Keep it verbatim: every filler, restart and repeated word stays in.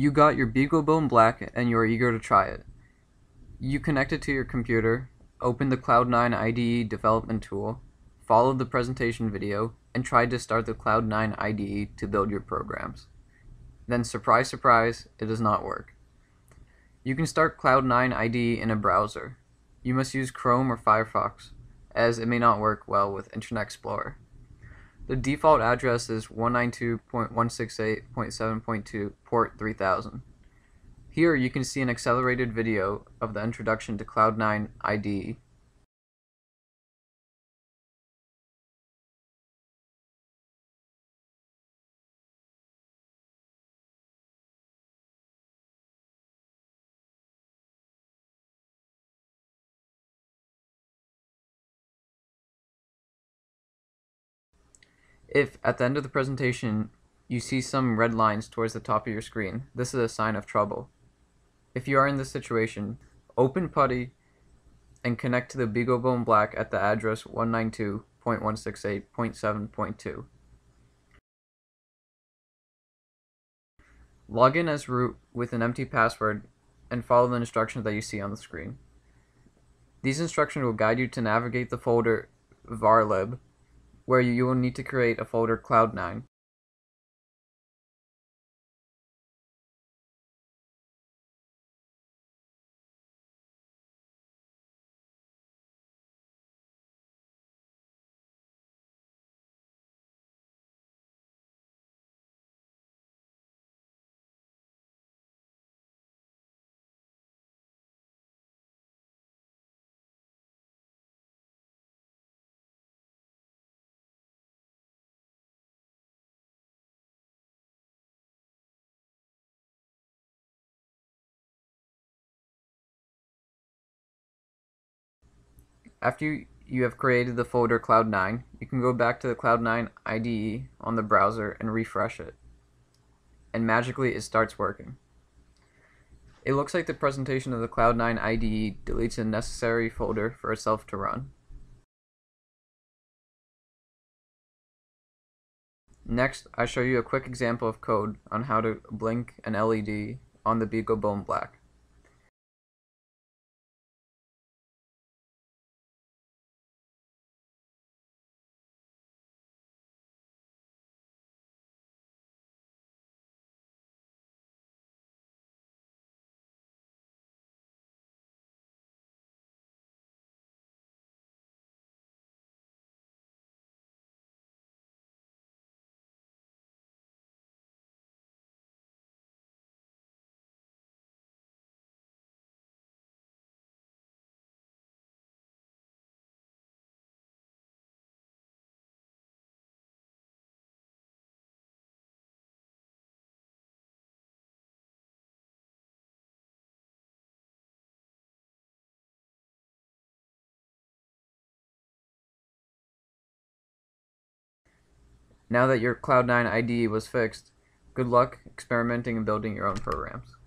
you got your BeagleBone Black and you're eager to try it. You connect it to your computer, open the Cloud nine I D E development tool, follow the presentation video, and try to start the Cloud nine I D E to build your programs. Then surprise, surprise, it does not work. You can start Cloud nine I D E in a browser. You must use Chrome or Firefox, as it may not work well with Internet Explorer. The default address is one ninety-two dot one sixty-eight dot seven dot two port three thousand. Here you can see an accelerated video of the introduction to Cloud nine I D E. If, at the end of the presentation, you see some red lines towards the top of your screen, this is a sign of trouble. If you are in this situation, open PuTTY and connect to the BeagleBone Black at the address one ninety-two dot one sixty-eight dot seven dot two. Log in as root with an empty password and follow the instructions that you see on the screen. These instructions will guide you to navigate the folder varlib, where you will need to create a folder Cloud nine. After you, you have created the folder Cloud nine, you can go back to the Cloud nine I D E on the browser and refresh it. And magically it starts working. It looks like the presentation of the Cloud nine I D E deletes a necessary folder for itself to run. Next, I show you a quick example of code on how to blink an L E D on the BeagleBone Black. Now that your Cloud nine I D E was fixed, good luck experimenting and building your own programs.